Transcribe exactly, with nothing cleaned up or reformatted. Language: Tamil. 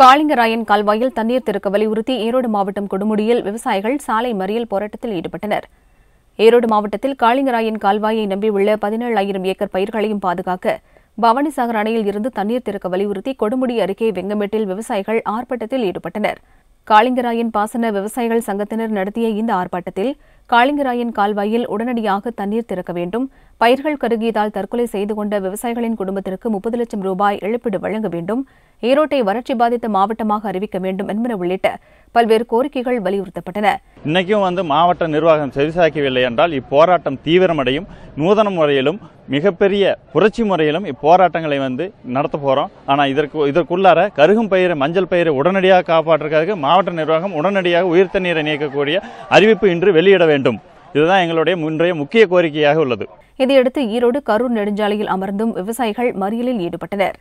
காளிங்கராயன் கால்வாயில் தண்ணீர் திறக்க வலியுறுத்தி ஈரோடு மாவட்டம் கொடுமுடியில் விவசாயிகள் சாலை மறியல் போராட்டத்தில் ஈடுபட்டனர். ஈரோடு மாவட்டத்தில் காளிங்கராயன் கால்வாயை நம்பியுள்ள பதினேழாயிரம் ஏக்கர் பயிர்களையும் பாதுகாக்க பவானிசாகர் அணையில் இருந்து தண்ணீர் திறக்க வலியுறுத்தி கொடுமுடி அருகே வெங்கமேட்டில் விவசாயிகள் ஆர்ப்பாட்டத்தில் ஈடுபட்டனர். காளிங்கராயன் பாசன விவசாயிகள் சங்கத்தினர் நடத்திய இந்த ஆர்ப்பாட்டத்தில் காளிங்கராயன் கால்வாயில் உடனடியாக தண்ணீர் திறக்க வேண்டும், பயிர்கள் கருகியதால் தற்கொலை செய்து கொண்ட விவசாயிகளின் குடும்பத்திற்கு முப்பது லட்சம் ரூபாய் இழப்பீடு வழங்க வேண்டும், ஈரோட்டை வறட்சி பாதித்த மாவட்டமாக அறிவிக்க வேண்டும் என்பன உள்ளிட்ட பல்வேறு கோரிக்கைகள் வலியுறுத்தப்பட்டன. இன்னைக்கும் வந்து மாவட்ட நிர்வாகம் செவிசாய்க்கவில்லை என்றால் இப்போராட்டம் தீவிரமடையும். நூதன முறையிலும் மிகப்பெரிய புரட்சி முறையிலும் இப்போராட்டங்களை வந்து நடத்த போறோம். ஆனா இதற்கு இதற்குள்ளார கருகும் பயிரை மஞ்சள் பயிரை உடனடியாக காப்பாற்றுறதுக்கு மாவட்ட நிர்வாகம் உடனடியாக உயிர்த்த நீரை நீக்கக்கூடிய அறிவிப்பு இன்று வெளியிட வேண்டும். இதுதான் எங்களுடைய முன்றைய முக்கிய கோரிக்கையாக உள்ளது. இதையடுத்து ஈரோடு கரூர் நெடுஞ்சாலையில் அமர்ந்தும் விவசாயிகள் மறியலில் ஈடுபட்டனர்.